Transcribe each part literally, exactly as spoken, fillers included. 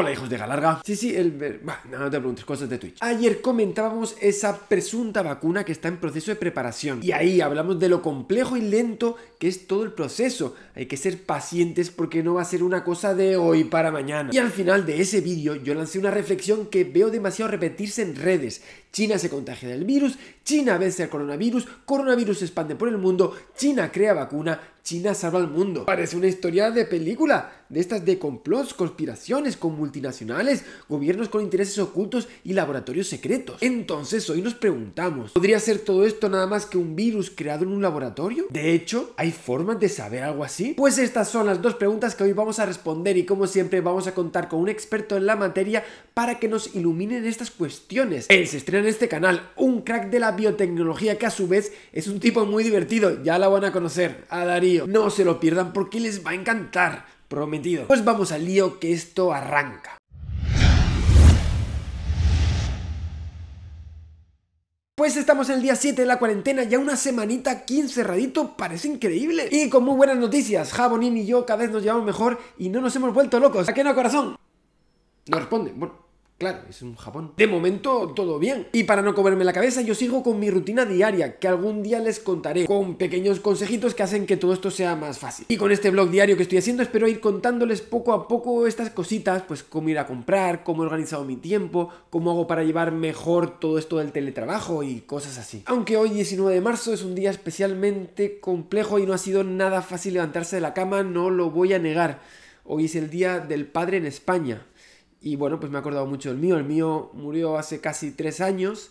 Hola hijos de Galarga. Sí, sí, el... Bah, no te preguntes cosas de Twitch. Ayer comentábamos esa presunta vacuna que está en proceso de preparación. Y ahí hablamos de lo complejo y lento que es todo el proceso. Hay que ser pacientes porque no va a ser una cosa de hoy para mañana. Y al final de ese vídeo yo lancé una reflexión que veo demasiado repetirse en redes. China se contagia del virus, China vence al coronavirus, coronavirus se expande por el mundo, China crea vacuna, China salva al mundo. Parece una historia de película, de estas de complots, conspiraciones con multinacionales, gobiernos con intereses ocultos y laboratorios secretos. Entonces hoy nos preguntamos, ¿podría ser todo esto nada más que un virus creado en un laboratorio? De hecho, ¿hay formas de saber algo así? Pues estas son las dos preguntas que hoy vamos a responder y como siempre vamos a contar con un experto en la materia para que nos iluminen estas cuestiones. Él se estrena en este canal, un crack de la biotecnología que a su vez es un tipo muy divertido, ya la van a conocer, a Darío. No se lo pierdan porque les va a encantar, prometido. Pues vamos al lío que esto arranca. Pues estamos en el día siete de la cuarentena, ya una semanita aquí encerradito, parece increíble. Y con muy buenas noticias, Jabonín y yo cada vez nos llevamos mejor y no nos hemos vuelto locos. ¿A qué no, corazón? No responde, bueno... Claro, es un Japón. De momento, todo bien. Y para no comerme la cabeza, yo sigo con mi rutina diaria, que algún día les contaré, con pequeños consejitos que hacen que todo esto sea más fácil. Y con este vlog diario que estoy haciendo, espero ir contándoles poco a poco estas cositas, pues cómo ir a comprar, cómo he organizado mi tiempo, cómo hago para llevar mejor todo esto del teletrabajo y cosas así. Aunque hoy, diecinueve de marzo, es un día especialmente complejo y no ha sido nada fácil levantarse de la cama, no lo voy a negar. Hoy es el Día del Padre en España. Y bueno, pues me he acordado mucho del mío. El mío murió hace casi tres años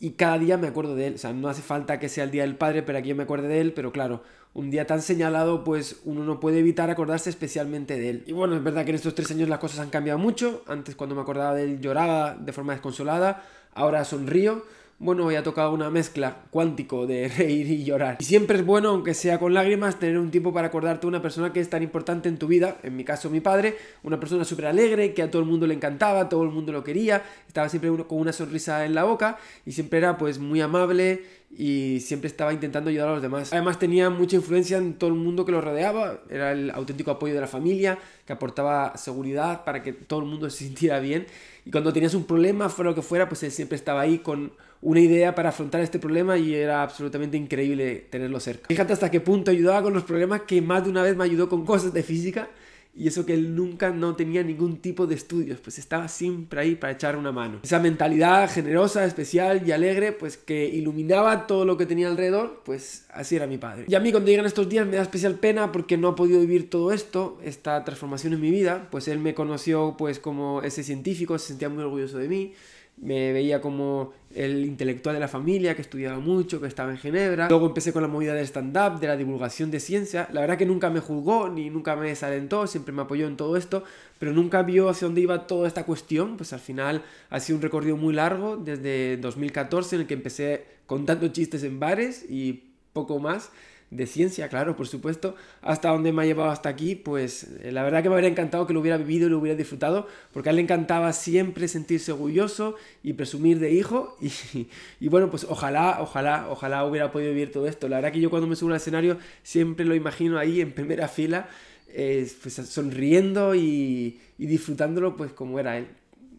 y cada día me acuerdo de él. O sea, no hace falta que sea el Día del Padre para que yo me acuerde de él, pero claro, un día tan señalado, pues uno no puede evitar acordarse especialmente de él. Y bueno, es verdad que en estos tres años las cosas han cambiado mucho. Antes, cuando me acordaba de él, lloraba de forma desconsolada. Ahora sonrío. Bueno, hoy ha tocado una mezcla cuántico de reír y llorar. Y siempre es bueno, aunque sea con lágrimas, tener un tiempo para acordarte de una persona que es tan importante en tu vida. En mi caso, mi padre, una persona súper alegre, que a todo el mundo le encantaba, todo el mundo lo quería, estaba siempre con una sonrisa en la boca y siempre era pues muy amable y siempre estaba intentando ayudar a los demás. Además tenía mucha influencia en todo el mundo que lo rodeaba, era el auténtico apoyo de la familia, que aportaba seguridad para que todo el mundo se sintiera bien. Y cuando tenías un problema, fuera lo que fuera, pues él siempre estaba ahí con una idea para afrontar este problema y era absolutamente increíble tenerlo cerca. Fíjate hasta qué punto ayudaba con los problemas, que más de una vez me ayudó con cosas de física y eso que él nunca no tenía ningún tipo de estudios, pues estaba siempre ahí para echar una mano. Esa mentalidad generosa, especial y alegre, pues que iluminaba todo lo que tenía alrededor, pues así era mi padre. Y a mí cuando llegan estos días me da especial pena porque no ha podido vivir todo esto, esta transformación en mi vida, pues él me conoció pues como ese científico, se sentía muy orgulloso de mí, me veía como el intelectual de la familia, que estudiaba mucho, que estaba en Ginebra. Luego empecé con la movida del stand-up, de la divulgación de ciencia. La verdad que nunca me juzgó, ni nunca me desalentó, siempre me apoyó en todo esto, pero nunca vio hacia dónde iba toda esta cuestión. Pues al final ha sido un recorrido muy largo, desde dos mil catorce, en el que empecé contando chistes en bares y poco más, de ciencia, claro, por supuesto, hasta donde me ha llevado hasta aquí. Pues eh, la verdad que me habría encantado que lo hubiera vivido y lo hubiera disfrutado, porque a él le encantaba siempre sentirse orgulloso y presumir de hijo, y, y bueno, pues ojalá, ojalá, ojalá hubiera podido vivir todo esto. La verdad que yo cuando me subo al escenario siempre lo imagino ahí en primera fila, eh, pues sonriendo y, y disfrutándolo pues como era él.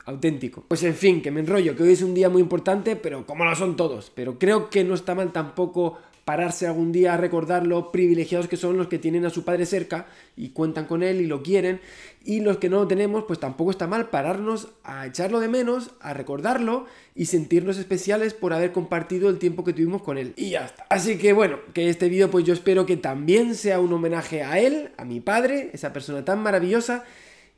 Auténtico. Pues en fin, que me enrollo, que hoy es un día muy importante, pero como lo son todos, pero creo que no está mal tampoco pararse algún día a recordar lo privilegiados que son los que tienen a su padre cerca y cuentan con él y lo quieren, y los que no lo tenemos, pues tampoco está mal pararnos a echarlo de menos, a recordarlo y sentirnos especiales por haber compartido el tiempo que tuvimos con él. Y ya está. Así que bueno, que este vídeo pues yo espero que también sea un homenaje a él, a mi padre, esa persona tan maravillosa,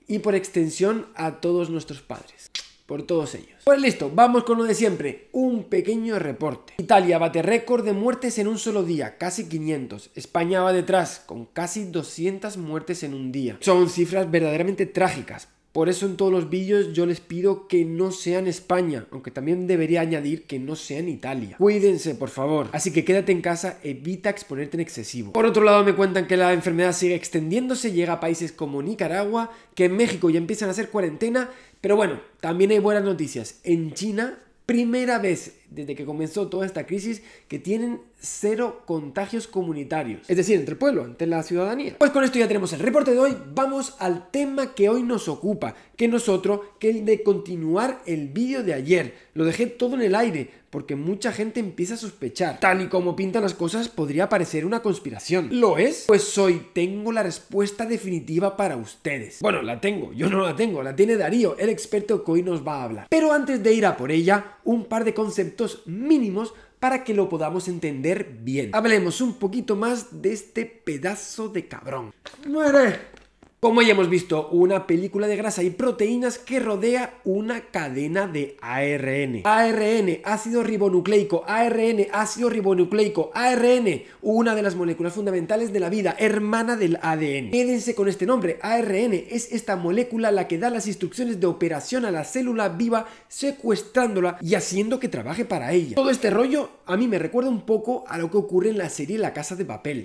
y por extensión a todos nuestros padres, por todos ellos. Pues listo, vamos con lo de siempre, un pequeño reporte. Italia bate récord de muertes en un solo día, casi quinientos. España va detrás, con casi doscientas muertes en un día. Son cifras verdaderamente trágicas. Por eso en todos los vídeos yo les pido que no sean España, aunque también debería añadir que no sean Italia. Cuídense, por favor. Así que quédate en casa, evita exponerte en excesivo. Por otro lado, me cuentan que la enfermedad sigue extendiéndose, llega a países como Nicaragua, que en México ya empiezan a hacer cuarentena, pero bueno, también hay buenas noticias. En China, primera vez desde que comenzó toda esta crisis, que tienen cero contagios comunitarios. Es decir, entre el pueblo, entre la ciudadanía. Pues con esto ya tenemos el reporte de hoy. Vamos al tema que hoy nos ocupa, que nosotros, que el de continuar el vídeo de ayer. Lo dejé todo en el aire, porque mucha gente empieza a sospechar. Tal y como pintan las cosas, podría parecer una conspiración. ¿Lo es? Pues hoy tengo la respuesta definitiva para ustedes. Bueno, la tengo, yo no la tengo, la tiene Darío, el experto que hoy nos va a hablar. Pero antes de ir a por ella, un par de conceptos mínimos para que lo podamos entender bien. Hablemos un poquito más de este pedazo de cabrón. ¡Muere! Como ya hemos visto, una película de grasa y proteínas que rodea una cadena de A R N. A R N, ácido ribonucleico, A R N, ácido ribonucleico, A R N, una de las moléculas fundamentales de la vida, hermana del A D N. Quédense con este nombre, A R N, es esta molécula la que da las instrucciones de operación a la célula viva, secuestrándola y haciendo que trabaje para ella. Todo este rollo a mí me recuerda un poco a lo que ocurre en la serie La Casa de Papel.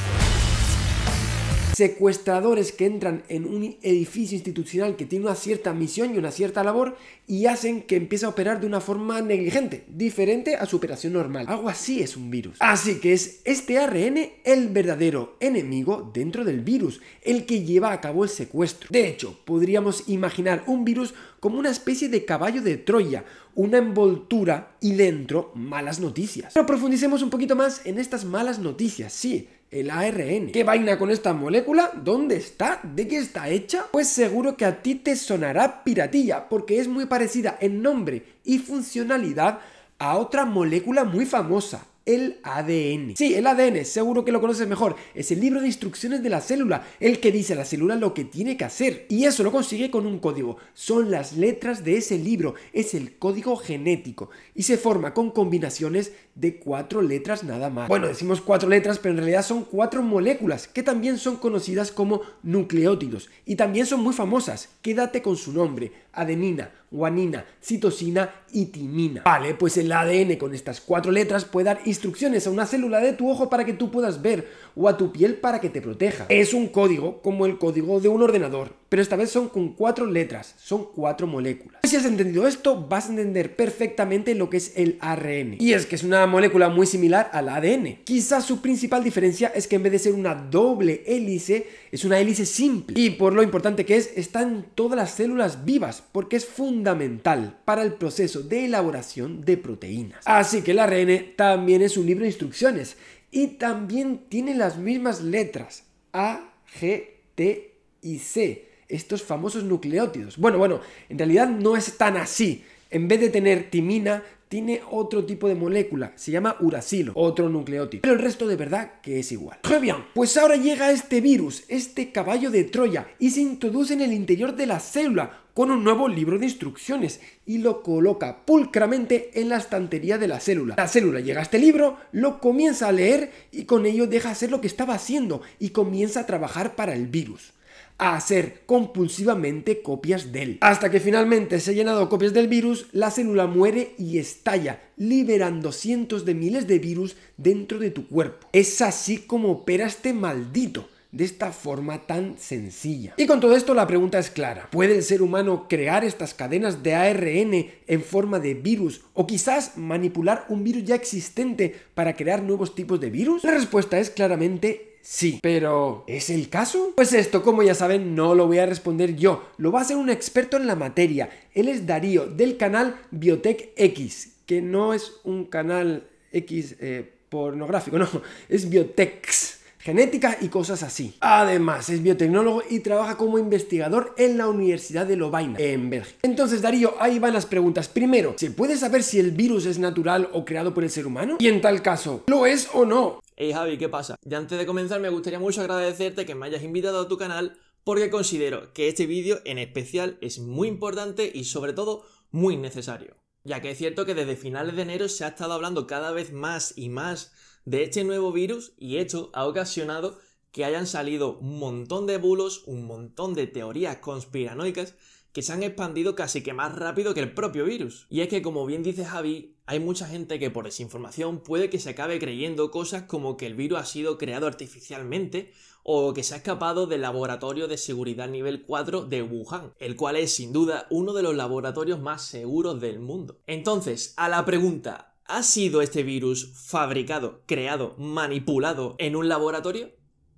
Secuestradores que entran en un edificio institucional que tiene una cierta misión y una cierta labor y hacen que empiece a operar de una forma negligente, diferente a su operación normal. Algo así es un virus. Así que es este A R N el verdadero enemigo dentro del virus, el que lleva a cabo el secuestro. De hecho, podríamos imaginar un virus como una especie de caballo de Troya, una envoltura y dentro malas noticias. Pero profundicemos un poquito más en estas malas noticias, sí. El A R N. ¿Qué vaina con esta molécula? ¿Dónde está? ¿De qué está hecha? Pues seguro que a ti te sonará piratilla, porque es muy parecida en nombre y funcionalidad a otra molécula muy famosa, el A D N. Sí, el A D N, seguro que lo conoces mejor. Es el libro de instrucciones de la célula, el que dice a la célula lo que tiene que hacer. Y eso lo consigue con un código. Son las letras de ese libro, es el código genético. Y se forma con combinaciones de cuatro letras nada más. Bueno, decimos cuatro letras, pero en realidad son cuatro moléculas, que también son conocidas como nucleótidos. Y también son muy famosas. Quédate con su nombre. Adenina, guanina, citosina y timina. Vale, pues el A D N con estas cuatro letras puede dar instrucciones a una célula de tu ojo para que tú puedas ver o a tu piel para que te proteja. Es un código como el código de un ordenador, pero esta vez son con cuatro letras, son cuatro moléculas. Si has entendido esto, vas a entender perfectamente lo que es el A R N. Y es que es una molécula muy similar al A D N. Quizás su principal diferencia es que en vez de ser una doble hélice, es una hélice simple. Y por lo importante que es, está en todas las células vivas, porque es fundamental para el proceso de elaboración de proteínas. Así que el A R N también es un libro de instrucciones y también tiene las mismas letras A, G, T y C. Estos famosos nucleótidos. Bueno, bueno, en realidad no es tan así. En vez de tener timina, tiene otro tipo de molécula, se llama uracilo, otro nucleótido. Pero el resto de verdad que es igual. Muy bien, pues ahora llega este virus, este caballo de Troya, y se introduce en el interior de la célula con un nuevo libro de instrucciones y lo coloca pulcramente en la estantería de la célula. La célula llega a este libro, lo comienza a leer y con ello deja hacer lo que estaba haciendo y comienza a trabajar para el virus, a hacer compulsivamente copias de él. Hasta que finalmente se ha llenado copias del virus, la célula muere y estalla, liberando cientos de miles de virus dentro de tu cuerpo. Es así como opera este maldito, de esta forma tan sencilla. Y con todo esto la pregunta es clara. ¿Puede el ser humano crear estas cadenas de A R N en forma de virus o quizás manipular un virus ya existente para crear nuevos tipos de virus? La respuesta es claramente sí, pero ¿es el caso? Pues esto, como ya saben, no lo voy a responder yo, lo va a hacer un experto en la materia. Él es Darío, del canal BiotecX, que no es un canal X eh, pornográfico, no, es BiotecX, genética y cosas así. Además, es biotecnólogo y trabaja como investigador en la Universidad de Lovaina, en Bélgica. Entonces, Darío, ahí van las preguntas. Primero, ¿se puede saber si el virus es natural o creado por el ser humano? Y en tal caso, ¿lo es o no? Hey Javi, ¿qué pasa? Y antes de comenzar me gustaría mucho agradecerte que me hayas invitado a tu canal porque considero que este vídeo en especial es muy importante y sobre todo muy necesario, ya que es cierto que desde finales de enero se ha estado hablando cada vez más y más de este nuevo virus y esto ha ocasionado que hayan salido un montón de bulos, un montón de teorías conspiranoicas que se han expandido casi que más rápido que el propio virus. Y es que, como bien dice Javi, hay mucha gente que por desinformación puede que se acabe creyendo cosas como que el virus ha sido creado artificialmente o que se ha escapado del laboratorio de seguridad nivel cuatro de Wuhan, el cual es sin duda uno de los laboratorios más seguros del mundo. Entonces, a la pregunta, ¿Ha sido este virus fabricado, creado, manipulado en un laboratorio?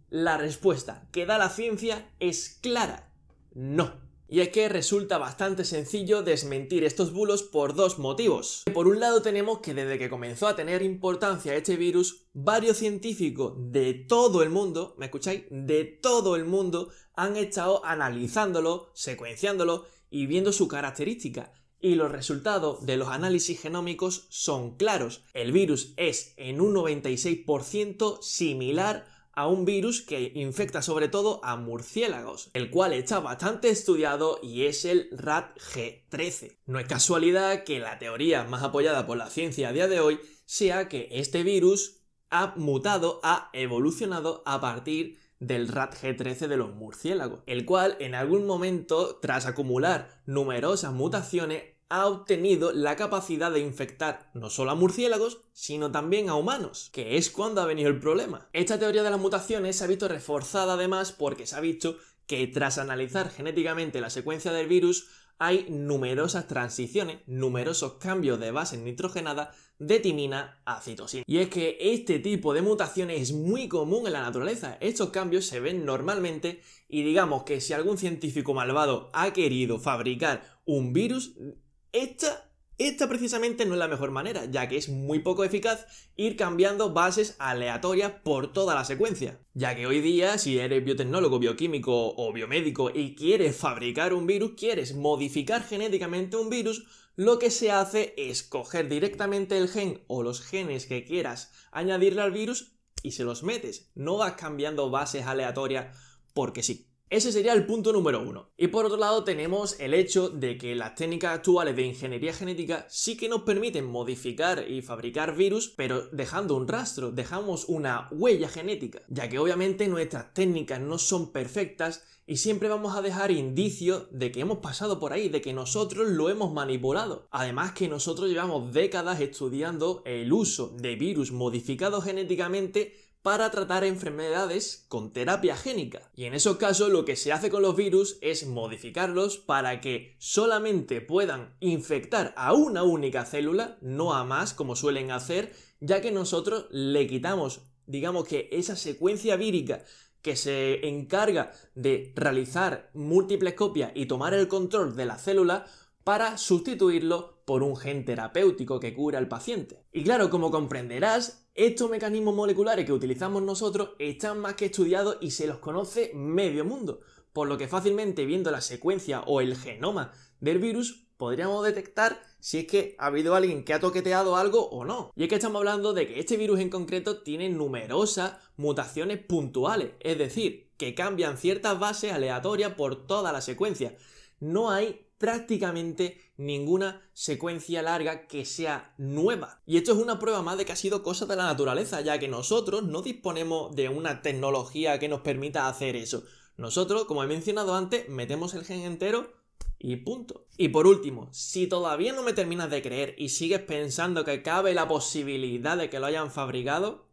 La respuesta que da la ciencia es clara: no. Y es que resulta bastante sencillo desmentir estos bulos por dos motivos. Por un lado tenemos que desde que comenzó a tener importancia este virus, varios científicos de todo el mundo, ¿me escucháis? De todo el mundo han estado analizándolo, secuenciándolo y viendo su característica. Y los resultados de los análisis genómicos son claros. El virus es en un noventa y seis por ciento similar a a un virus que infecta sobre todo a murciélagos, el cual está bastante estudiado y es el RaTG trece. No es casualidad que la teoría más apoyada por la ciencia a día de hoy sea que este virus ha mutado, ha evolucionado a partir del RaTG trece de los murciélagos, el cual en algún momento, tras acumular numerosas mutaciones, ha obtenido la capacidad de infectar no solo a murciélagos, sino también a humanos, que es cuando ha venido el problema. Esta teoría de las mutaciones se ha visto reforzada además porque se ha visto que tras analizar genéticamente la secuencia del virus hay numerosas transiciones, numerosos cambios de bases nitrogenadas de timina a citosina. Y es que este tipo de mutaciones es muy común en la naturaleza. Estos cambios se ven normalmente y digamos que si algún científico malvado ha querido fabricar un virus, Esta, esta precisamente no es la mejor manera, ya que es muy poco eficaz ir cambiando bases aleatorias por toda la secuencia. Ya que hoy día, si eres biotecnólogo, bioquímico o biomédico y quieres fabricar un virus, quieres modificar genéticamente un virus, lo que se hace es coger directamente el gen o los genes que quieras añadirle al virus y se los metes. No vas cambiando bases aleatorias porque sí. Ese sería el punto número uno. Y por otro lado tenemos el hecho de que las técnicas actuales de ingeniería genética sí que nos permiten modificar y fabricar virus, pero dejando un rastro, dejamos una huella genética, ya que obviamente nuestras técnicas no son perfectas y siempre vamos a dejar indicios de que hemos pasado por ahí, de que nosotros lo hemos manipulado. Además que nosotros llevamos décadas estudiando el uso de virus modificados genéticamente para tratar enfermedades con terapia génica. Y en esos casos lo que se hace con los virus es modificarlos para que solamente puedan infectar a una única célula, no a más como suelen hacer, ya que nosotros le quitamos, digamos que esa secuencia vírica que se encarga de realizar múltiples copias y tomar el control de la célula para sustituirlo por un gen terapéutico que cura al paciente. Y claro, como comprenderás, estos mecanismos moleculares que utilizamos nosotros están más que estudiados y se los conoce medio mundo, por lo que fácilmente viendo la secuencia o el genoma del virus podríamos detectar si es que ha habido alguien que ha toqueteado algo o no. Y es que estamos hablando de que este virus en concreto tiene numerosas mutaciones puntuales, es decir, que cambian ciertas bases aleatorias por toda la secuencia. No hay prácticamente ninguna secuencia larga que sea nueva. Y esto es una prueba más de que ha sido cosa de la naturaleza, ya que nosotros no disponemos de una tecnología que nos permita hacer eso. Nosotros, como he mencionado antes, metemos el gen entero y punto. Y por último, si todavía no me terminas de creer y sigues pensando que cabe la posibilidad de que lo hayan fabricado,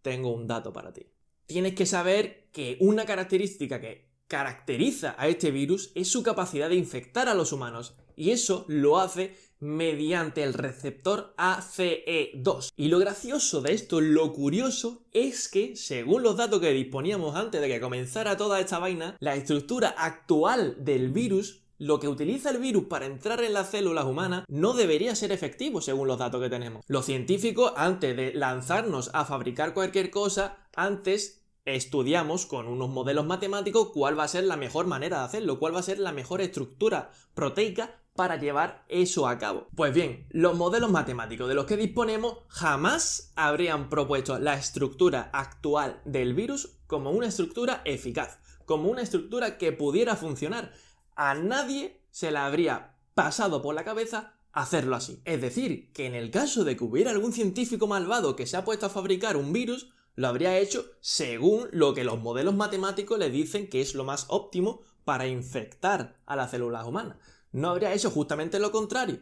tengo un dato para ti. Tienes que saber que una característica que caracteriza a este virus es su capacidad de infectar a los humanos, y eso lo hace mediante el receptor A C E dos. Y lo gracioso de esto, lo curioso, es que según los datos que disponíamos antes de que comenzara toda esta vaina, la estructura actual del virus, lo que utiliza el virus para entrar en las células humanas, no debería ser efectivo según los datos que tenemos. Los científicos, antes de lanzarnos a fabricar cualquier cosa, antes estudiamos con unos modelos matemáticos cuál va a ser la mejor manera de hacerlo, cuál va a ser la mejor estructura proteica para llevar eso a cabo. Pues bien, los modelos matemáticos de los que disponemos jamás habrían propuesto la estructura actual del virus como una estructura eficaz, como una estructura que pudiera funcionar. A nadie se le habría pasado por la cabeza hacerlo así. Es decir, que en el caso de que hubiera algún científico malvado que se ha puesto a fabricar un virus, lo habría hecho según lo que los modelos matemáticos le dicen que es lo más óptimo para infectar a las células humanas. No habría hecho justamente lo contrario.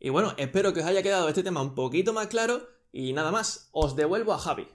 Y bueno, espero que os haya quedado este tema un poquito más claro y nada más, os devuelvo a Javi.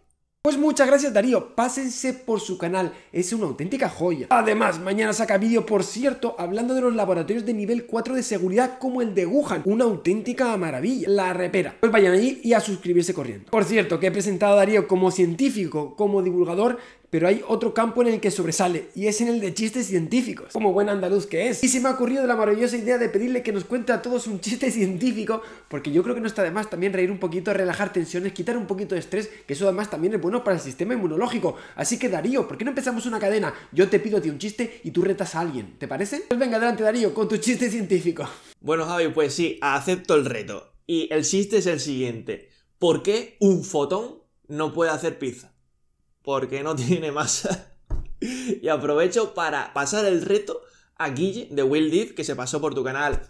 Pues muchas gracias, Darío, pásense por su canal, es una auténtica joya. Además, mañana saca vídeo, por cierto, hablando de los laboratorios de nivel cuatro de seguridad como el de Wuhan, una auténtica maravilla, la repera. Pues vayan allí y a suscribirse corriendo. Por cierto, que he presentado a Darío como científico, como divulgador, pero hay otro campo en el que sobresale, y es en el de chistes científicos, como buen andaluz que es. Y se me ha ocurrido la maravillosa idea de pedirle que nos cuente a todos un chiste científico, porque yo creo que no está de más también reír un poquito, relajar tensiones, quitar un poquito de estrés, que eso además también es bueno para el sistema inmunológico. Así que, Darío, ¿por qué no empezamos una cadena? Yo te pido a ti un chiste y tú retas a alguien, ¿te parece? Pues venga, adelante, Darío, con tu chiste científico. Bueno, Javi, pues sí, acepto el reto. Y el chiste es el siguiente. ¿Por qué un fotón no puede hacer pizza? Porque no tiene masa. Y aprovecho para pasar el reto a Guille de WillDiv, que se pasó por tu canal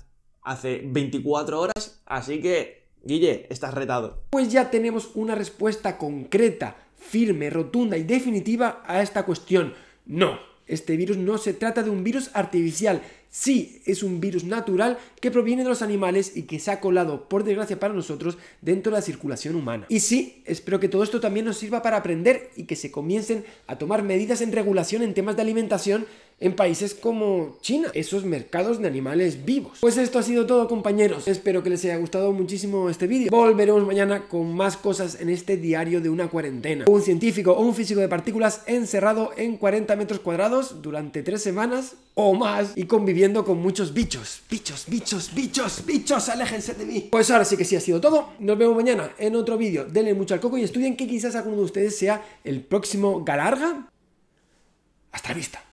hace veinticuatro horas. Así que, Guille, estás retado. Pues ya tenemos una respuesta concreta, firme, rotunda y definitiva a esta cuestión. No, este virus no se trata de un virus artificial. Sí, es un virus natural que proviene de los animales y que se ha colado, por desgracia para nosotros, dentro de la circulación humana. Y sí, espero que todo esto también nos sirva para aprender y que se comiencen a tomar medidas en regulación en temas de alimentación en países como China, esos mercados de animales vivos. Pues esto ha sido todo, compañeros. Espero que les haya gustado muchísimo este vídeo. Volveremos mañana con más cosas en este diario de una cuarentena. Un científico o un físico de partículas encerrado en cuarenta metros cuadrados durante tres semanas o más y conviviendo con muchos bichos, bichos, bichos, bichos, bichos, aléjense de mí. Pues ahora sí que sí ha sido todo, nos vemos mañana en otro vídeo, denle mucho al coco y estudien que quizás alguno de ustedes sea el próximo Galarga. Hasta la vista.